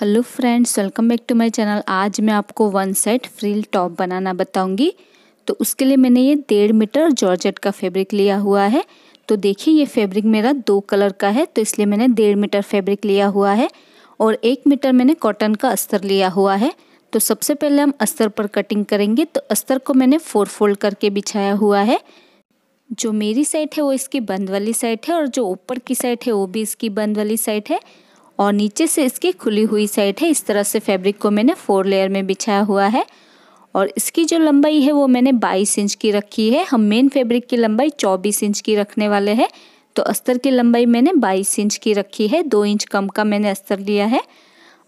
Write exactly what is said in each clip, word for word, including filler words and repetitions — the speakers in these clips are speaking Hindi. Hello friends, welcome back to my channel. आज मैं आपको वन साइड फ्रिल टॉप बनाना बताऊंगी। तो उसके लिए मैंने ये डेढ़ मीटर जॉर्जेट का फैब्रिक लिया हुआ है। तो देखिए, ये फैब्रिक मेरा दो कलर का है, तो इसलिए मैंने डेढ़ मीटर फैब्रिक लिया हुआ है और एक मीटर मैंने कॉटन का अस्तर लिया हुआ है। तो सबसे पहले हम अस्तर पर कटिंग करेंगे। तो अस्तर को मैंने फोर फोल्ड करके बिछाया हुआ है। जो मेरी साइड है वो इसकी बंद वाली साइड है और जो ऊपर की साइड है वो भी इसकी बंद वाली साइड है और नीचे से इसकी खुली हुई साइड है। इस तरह से फैब्रिक को मैंने फोर लेयर में बिछाया हुआ है और इसकी जो लंबाई है वो मैंने बाईस इंच की रखी है। हम मेन फैब्रिक की लंबाई चौबीस इंच की रखने वाले हैं, तो अस्तर की लंबाई मैंने बाईस इंच की रखी है। दो इंच कम का मैंने अस्तर लिया है।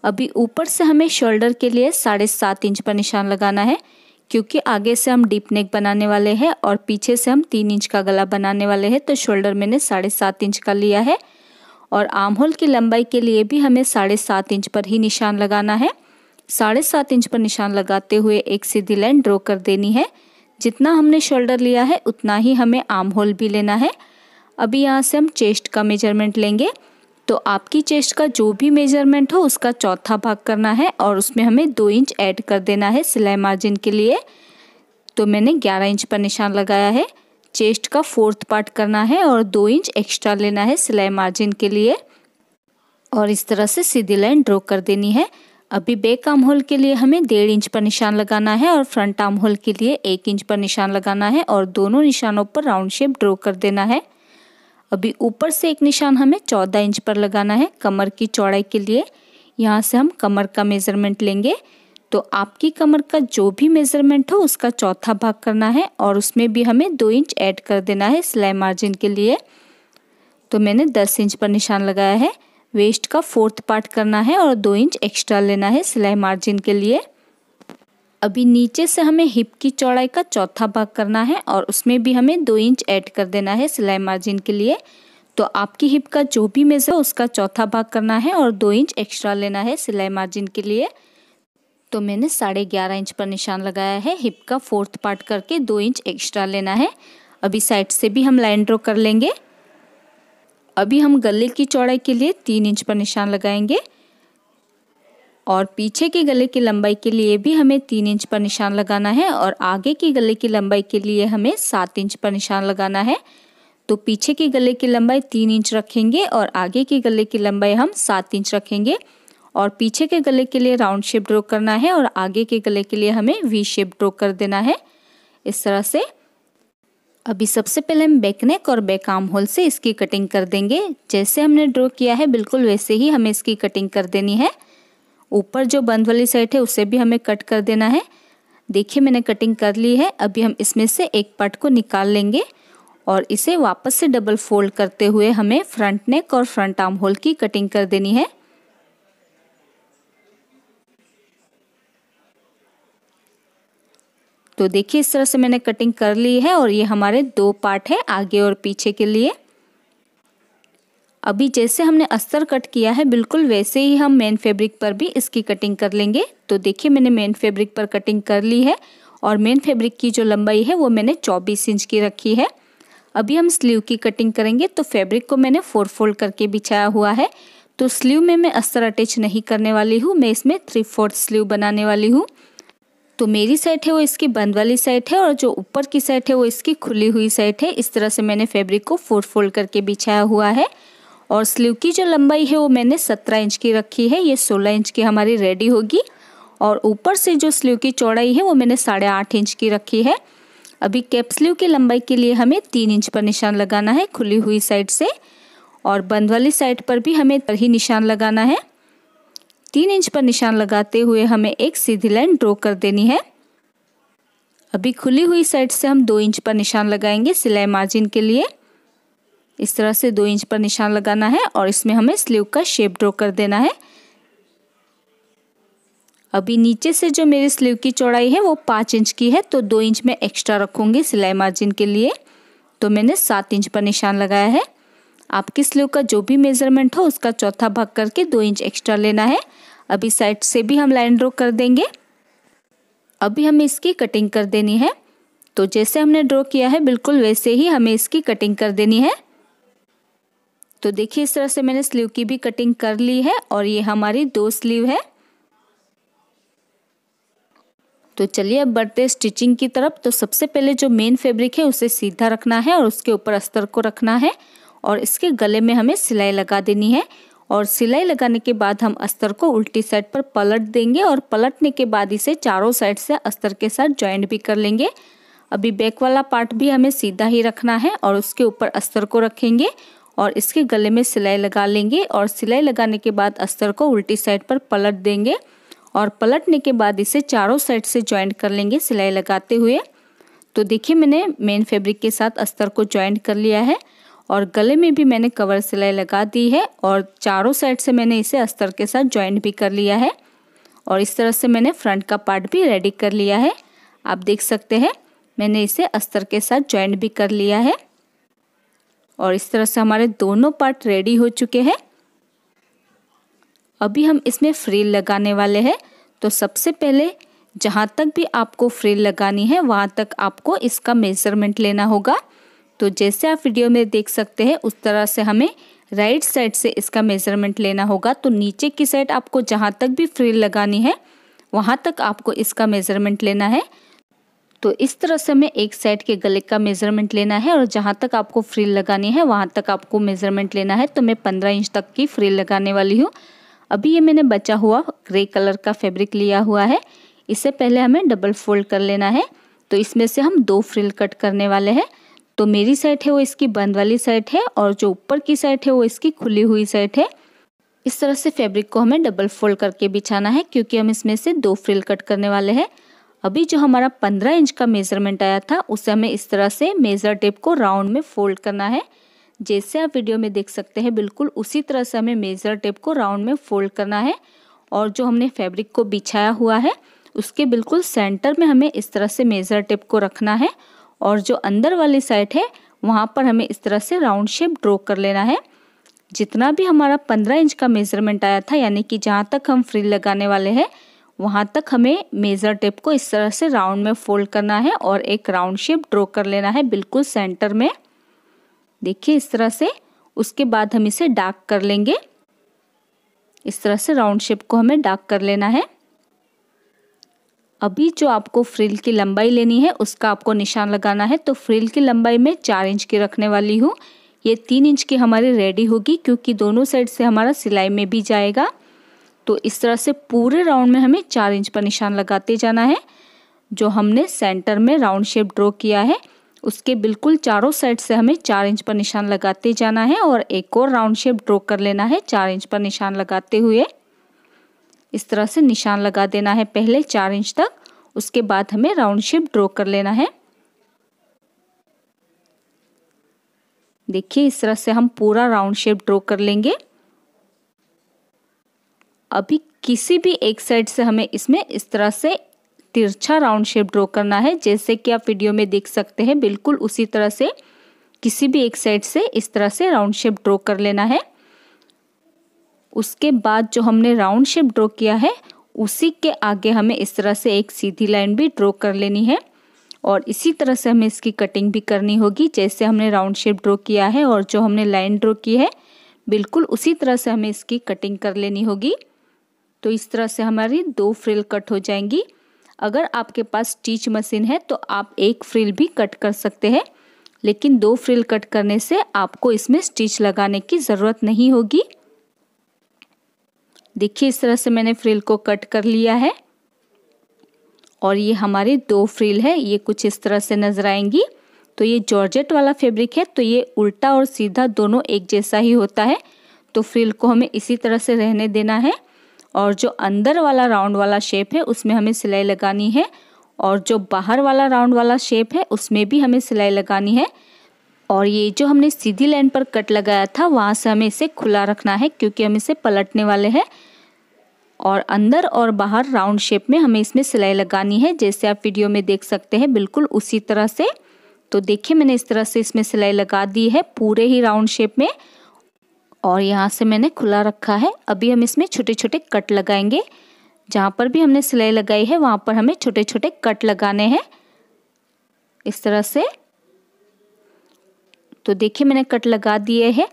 अभी ऊपर से हमें शोल्डर के लिए साढ़े सात इंच पर निशान लगाना है, क्योंकि आगे से हम डीप नेक बनाने वाले हैं और पीछे से हम तीन इंच का गला बनाने वाले हैं। तो शोल्डर मैंने साढ़े सात इंच का लिया है और आर्म होल की लंबाई के लिए भी हमें साढ़े सात इंच पर ही निशान लगाना है। साढ़े सात इंच पर निशान लगाते हुए एक सीधी लाइन ड्रॉ कर देनी है। जितना हमने शोल्डर लिया है उतना ही हमें आर्म होल भी लेना है। अभी यहाँ से हम चेस्ट का मेजरमेंट लेंगे। तो आपकी चेस्ट का जो भी मेजरमेंट हो उसका चौथा भाग करना है और उसमें हमें दो इंच ऐड कर देना है सिलाई मार्जिन के लिए। तो मैंने ग्यारह इंच पर निशान लगाया है। चेस्ट का फोर्थ पार्ट करना है और दो इंच एक्स्ट्रा लेना है सिलाई मार्जिन के लिए और इस तरह से सीधी लाइन ड्रॉ कर देनी है। अभी बैक आर्म होल के लिए हमें डेढ़ इंच पर निशान लगाना है और फ्रंट आर्म होल के लिए एक इंच पर निशान लगाना है और दोनों निशानों पर राउंड शेप ड्रॉ कर देना है। अभी ऊपर से एक निशान हमें चौदह इंच पर लगाना है कमर की चौड़ाई के लिए। यहाँ से हम कमर का मेजरमेंट लेंगे। तो आपकी कमर का जो भी मेजरमेंट हो उसका चौथा भाग करना है और उसमें भी हमें दो इंच ऐड कर देना है सिलाई मार्जिन के लिए। तो मैंने दस इंच पर निशान लगाया है। वेस्ट का फोर्थ पार्ट करना है और दो इंच एक्स्ट्रा लेना है सिलाई मार्जिन के लिए। अभी नीचे से हमें हिप की चौड़ाई का चौथा भाग करना है और उसमें भी हमें दो इंच ऐड कर देना है सिलाई मार्जिन के लिए। तो आपकी हिप का जो भी मेजर हो उसका चौथा भाग करना है और दो इंच एक्स्ट्रा लेना है सिलाई मार्जिन के लिए। तो मैंने साढ़े ग्यारह इंच पर निशान लगाया है। हिप का फोर्थ पार्ट करके दो इंच एक्स्ट्रा लेना है। अभी साइड से भी हम लाइन ड्रॉ कर लेंगे। अभी हम गले की चौड़ाई के लिए तीन इंच पर निशान लगाएंगे और पीछे के गले की लंबाई के लिए भी हमें तीन इंच पर निशान लगाना है और आगे के गले की लंबाई के लिए हमें सात इंच पर निशान लगाना है। तो पीछे के गले की लंबाई तीन इंच रखेंगे और आगे के गले की लंबाई हम सात इंच रखेंगे और पीछे के गले के लिए राउंड शेप ड्रॉ करना है और आगे के गले के लिए हमें वी शेप ड्रॉ कर देना है इस तरह से। अभी सबसे पहले हम बैक नेक और बैक आर्म होल से इसकी कटिंग कर देंगे। जैसे हमने ड्रॉ किया है बिल्कुल वैसे ही हमें इसकी कटिंग कर देनी है। ऊपर जो बंद वाली साइड है उसे भी हमें कट कर देना है। देखिए, मैंने कटिंग कर ली है। अभी हम इसमें से एक पार्ट को निकाल लेंगे और इसे वापस से डबल फोल्ड करते हुए हमें फ्रंट नेक और फ्रंट आर्म होल की कटिंग कर देनी है। तो देखिए, इस तरह से मैंने कटिंग कर ली है और ये हमारे दो पार्ट है आगे और पीछे के लिए। अभी जैसे हमने अस्तर कट किया है बिल्कुल वैसे ही हम मेन फैब्रिक पर भी इसकी कटिंग कर लेंगे। तो देखिए, मैंने मेन फैब्रिक पर कटिंग कर ली है और मेन फैब्रिक की जो लंबाई है वो मैंने चौबीस इंच की रखी है। अभी हम स्लीव की कटिंग करेंगे। तो फैब्रिक को मैंने फोर फोल्ड करके बिछाया हुआ है। तो स्लीव में मैं अस्तर अटैच नहीं करने वाली हूँ, मैं इसमें थ्री फोर्थ स्लीव बनाने वाली हूँ। तो मेरी साइड है वो इसकी बंद वाली साइड है और जो ऊपर की साइड है वो इसकी खुली हुई साइड है। इस तरह से मैंने फैब्रिक को फोर फोल्ड करके बिछाया हुआ है और स्लीव की जो लंबाई है वो मैंने सत्रह इंच की रखी है। ये सोलह इंच की हमारी रेडी होगी और ऊपर से जो स्लीव की चौड़ाई है वो मैंने साढ़े आठ इंच की रखी है। अभी कैप स्लीव की लंबाई के लिए हमें तीन इंच पर निशान लगाना है खुली हुई साइड से और बंद वाली साइड पर भी हमें पर ही निशान लगाना है। तीन इंच पर निशान लगाते हुए हमें एक सीधी लाइन ड्रॉ कर देनी है। अभी खुली हुई साइड से हम दो इंच पर निशान लगाएंगे सिलाई मार्जिन के लिए। इस तरह से दो इंच पर निशान लगाना है और इसमें हमें स्लीव का शेप ड्रॉ कर देना है। अभी नीचे से जो मेरी स्लीव की चौड़ाई है वो पाँच इंच की है, तो दो इंच में एक्स्ट्रा रखूँगी सिलाई मार्जिन के लिए। तो मैंने सात इंच पर निशान लगाया है। आपकी स्लीव का जो भी मेजरमेंट हो उसका चौथा भाग करके दो इंच एक्स्ट्रा लेना है। अभी साइड से भी हम लाइन ड्रॉ कर देंगे। अभी हमें इसकी कटिंग कर देनी है। तो जैसे हमने ड्रॉ किया है बिल्कुल वैसे ही हमें इसकी कटिंग कर देनी है। तो देखिए इस तरह से मैंने स्लीव की भी कटिंग कर ली है और ये हमारी दो स्लीव है। तो चलिए अब बढ़ते हैं स्टिचिंग की तरफ। तो सबसे पहले जो मेन फैब्रिक है उसे सीधा रखना है और उसके ऊपर अस्तर को रखना है और इसके गले में हमें सिलाई लगा देनी है। और सिलाई लगाने के बाद हम अस्तर को उल्टी साइड पर पलट देंगे और पलटने के बाद इसे चारों साइड से अस्तर के साथ जॉइंट भी कर लेंगे। अभी बैक वाला पार्ट भी हमें सीधा ही रखना है और उसके ऊपर अस्तर को रखेंगे और इसके गले में सिलाई लगा लेंगे और सिलाई लगाने के बाद अस्तर को उल्टी साइड पर पलट देंगे और पलटने के बाद इसे चारों साइड से जॉइंट कर लेंगे सिलाई लगाते हुए। तो देखिए मैंने मेन फैब्रिक के साथ अस्तर को जॉइंट कर लिया है और गले में भी मैंने कवर सिलाई लगा दी है और चारों साइड से मैंने इसे अस्तर के साथ जॉइंट भी कर लिया है। और इस तरह से मैंने फ्रंट का पार्ट भी रेडी कर लिया है। आप देख सकते हैं मैंने इसे अस्तर के साथ जॉइंट भी कर लिया है और इस तरह से हमारे दोनों पार्ट रेडी हो चुके हैं। अभी हम इसमें फ्रिल लगाने वाले हैं। तो सबसे पहले जहाँ तक भी आपको फ्रिल लगानी है वहाँ तक आपको इसका मेजरमेंट लेना होगा। तो जैसे आप वीडियो में देख सकते हैं उस तरह से हमें राइट साइड से इसका मेजरमेंट लेना होगा। तो नीचे की साइड आपको जहाँ तक भी फ्रिल लगानी है वहाँ तक आपको इसका मेजरमेंट लेना है। तो इस तरह से हमें एक साइड के गले का मेजरमेंट लेना है और जहाँ तक आपको फ्रिल लगानी है वहाँ तक आपको मेजरमेंट लेना है। तो मैं पंद्रह इंच तक की फ्रिल लगाने वाली हूँ। अभी ये मैंने बचा हुआ ग्रे कलर का फैब्रिक लिया हुआ है। इससे पहले हमें डबल फोल्ड कर लेना है। तो इसमें से हम दो फ्रिल कट करने वाले हैं। तो मेरी साइड है वो इसकी बंद वाली साइड है और जो ऊपर की साइड है वो इसकी खुली हुई साइड है। इस तरह से फैब्रिक को हमें डबल फोल्ड करके बिछाना है क्योंकि हम इसमें से दो फ्रिल कट करने वाले हैं। अभी जो हमारा पंद्रह इंच का मेजरमेंट आया था उसे हमें इस तरह से मेजर टेप को राउंड में फोल्ड करना है। जैसे आप वीडियो में देख सकते हैं बिल्कुल उसी तरह से हमें मेजर टेप को राउंड में फोल्ड करना है और जो हमने फैब्रिक को बिछाया हुआ है उसके बिल्कुल सेंटर में हमें इस तरह से मेजर टेप को रखना है और जो अंदर वाली साइड है वहाँ पर हमें इस तरह से राउंड शेप ड्रॉ कर लेना है। जितना भी हमारा पंद्रह इंच का मेजरमेंट आया था यानी कि जहाँ तक हम फ्रिल लगाने वाले हैं वहाँ तक हमें मेजर टेप को इस तरह से राउंड में फोल्ड करना है और एक राउंड शेप ड्रॉ कर लेना है बिल्कुल सेंटर में। देखिए इस तरह से। उसके बाद हम इसे डार्क कर लेंगे। इस तरह से राउंड शेप को हमें डार्क कर लेना है। अभी जो आपको फ्रिल की लंबाई लेनी है उसका आपको निशान लगाना है। तो फ्रिल की लंबाई मैं चार इंच की रखने वाली हूँ। ये तीन इंच की हमारी रेडी होगी क्योंकि दोनों साइड से हमारा सिलाई में भी जाएगा। तो इस तरह से पूरे राउंड में हमें चार इंच पर निशान लगाते जाना है। जो हमने सेंटर में राउंड शेप ड्रॉ किया है उसके बिल्कुल चारों साइड से हमें चार इंच पर निशान लगाते जाना है और एक और राउंड शेप ड्रॉ कर लेना है चार इंच पर निशान लगाते हुए। इस तरह से निशान लगा देना है पहले चार इंच तक। उसके बाद हमें राउंड शेप ड्रॉ कर लेना है। देखिए इस तरह से हम पूरा राउंड शेप ड्रॉ कर लेंगे। अभी किसी भी एक साइड से हमें इसमें इस तरह से तिरछा राउंड शेप ड्रॉ करना है। जैसे कि आप वीडियो में देख सकते हैं बिल्कुल उसी तरह से किसी भी एक साइड से इस तरह से राउंड शेप ड्रॉ कर लेना है। उसके बाद जो हमने राउंड शेप ड्रॉ किया है उसी के आगे हमें इस तरह से एक सीधी लाइन भी ड्रॉ कर लेनी है और इसी तरह से हमें इसकी कटिंग भी करनी होगी। जैसे हमने राउंड शेप ड्रॉ किया है और जो हमने लाइन ड्रॉ की है बिल्कुल उसी तरह से हमें इसकी कटिंग कर लेनी होगी। तो इस तरह से हमारी दो फ्रिल कट हो जाएंगी। अगर आपके पास स्टिच मशीन है तो आप एक फ्रिल भी कट कर सकते हैं लेकिन दो फ्रिल कट करने से आपको इसमें स्टिच लगाने की ज़रूरत नहीं होगी। देखिए इस तरह से मैंने फ्रिल को कट कर लिया है और ये हमारी दो फ्रिल है। ये कुछ इस तरह से नजर आएंगी। तो ये जॉर्जेट वाला फैब्रिक है तो ये उल्टा और सीधा दोनों एक जैसा ही होता है। तो फ्रिल को हमें इसी तरह से रहने देना है और जो अंदर वाला राउंड वाला शेप है उसमें हमें सिलाई लगानी है और जो बाहर वाला राउंड वाला शेप है उसमें भी हमें सिलाई लगानी है। और ये जो हमने सीधी लाइन पर कट लगाया था वहाँ से हमें इसे खुला रखना है क्योंकि हम इसे पलटने वाले हैं और अंदर और बाहर राउंड शेप में हमें इसमें सिलाई लगानी है। जैसे आप वीडियो में देख सकते हैं बिल्कुल उसी तरह से। तो देखिए मैंने इस तरह से इसमें सिलाई लगा दी है पूरे ही राउंड शेप में और यहाँ से मैंने खुला रखा है। अभी हम इसमें छोटे छोटे कट लगाएंगे। जहाँ पर भी हमने सिलाई लगाई है वहाँ पर हमें छोटे छोटे कट लगाने हैं इस तरह से। तो देखिए मैंने कट लगा दिए हैं।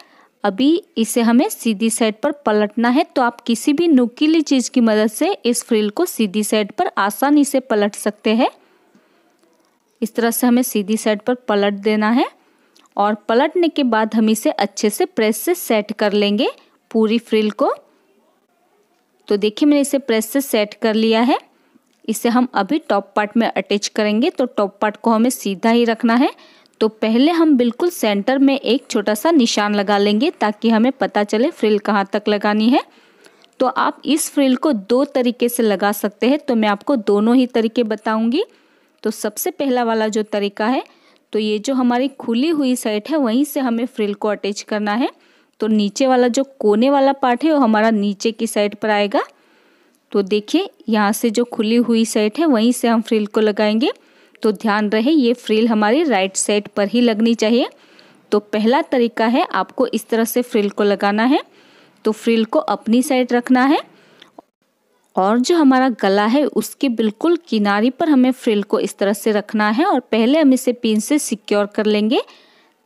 अभी इसे हमें सीधी साइड पर पलटना है, तो आप किसी भी नुकीली चीज़ की मदद से इस फ्रिल को सीधी साइड पर आसानी से पलट सकते हैं। इस तरह से हमें सीधी साइड पर पलट देना है और पलटने के बाद हम इसे अच्छे से प्रेस से सेट कर लेंगे पूरी फ्रिल को। तो देखिए मैंने इसे प्रेस से सेट कर लिया है। इसे हम अभी टॉप पार्ट में अटैच करेंगे, तो टॉप पार्ट को हमें सीधा ही रखना है। तो पहले हम बिल्कुल सेंटर में एक छोटा सा निशान लगा लेंगे ताकि हमें पता चले फ्रिल कहाँ तक लगानी है। तो आप इस फ्रिल को दो तरीके से लगा सकते हैं, तो मैं आपको दोनों ही तरीके बताऊंगी। तो सबसे पहला वाला जो तरीका है, तो ये जो हमारी खुली हुई साइड है वहीं से हमें फ्रिल को अटैच करना है। तो नीचे वाला जो कोने वाला पार्ट है वो हमारा नीचे की साइड पर आएगा। तो देखिए यहाँ से जो खुली हुई साइड है वहीं से हम फ्रिल को लगाएंगे। तो ध्यान रहे ये फ्रिल हमारी राइट साइड पर ही लगनी चाहिए। तो पहला तरीका है आपको इस तरह से फ्रिल को लगाना है। तो फ्रिल को अपनी साइड रखना है और जो हमारा गला है उसके बिल्कुल किनारे पर हमें फ्रिल को इस तरह से रखना है और पहले हम इसे पिन से सिक्योर कर लेंगे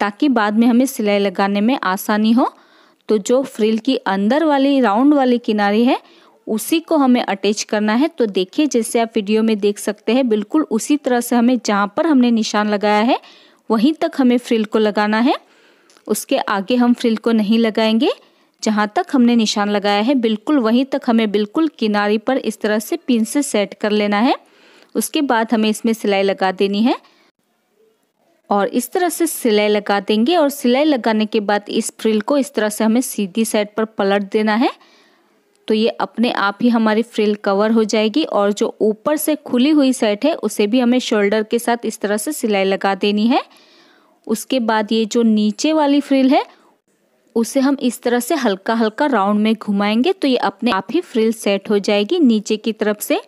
ताकि बाद में हमें सिलाई लगाने में आसानी हो। तो जो फ्रिल की अंदर वाली राउंड वाली किनारी है उसी को हमें अटैच करना है। तो देखिए जैसे आप वीडियो में देख सकते हैं बिल्कुल उसी तरह से हमें जहाँ पर हमने निशान लगाया है वहीं तक हमें फ्रिल को लगाना है। उसके आगे हम फ्रिल को नहीं लगाएंगे। जहाँ तक हमने निशान लगाया है बिल्कुल वहीं तक हमें बिल्कुल किनारे पर इस तरह से पिन से सेट कर लेना है। उसके बाद हमें इसमें सिलाई लगा देनी है और इस तरह से सिलाई लगा देंगे। और सिलाई लगाने के बाद इस फ्रिल को इस तरह से हमें सीधी साइड पर पलट देना है। तो ये अपने आप ही हमारी फ्रिल कवर हो जाएगी और जो ऊपर से खुली हुई साइड है उसे भी हमें शोल्डर के साथ इस तरह से सिलाई लगा देनी है। उसके बाद ये जो नीचे वाली फ्रिल है उसे हम इस तरह से हल्का हल्का राउंड में घुमाएंगे, तो ये अपने आप ही फ्रिल सेट हो जाएगी नीचे की तरफ से।